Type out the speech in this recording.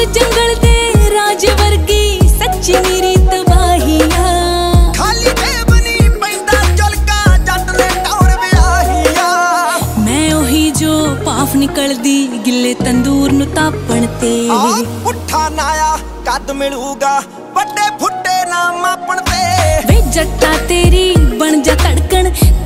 और जंगल दे राज वर्गी सच्ची मेरी तबाहिया। खाली बनी पैदा चल का जट ने टौर में आहिया। मैं ओही जो पाफ निकल दी गिले तंदूर नु तापण ते। उठा नाया कद मिलूगा बड़े फुट्टे ना मापण ते। वे जट्टा तेरी बन जा तड़कण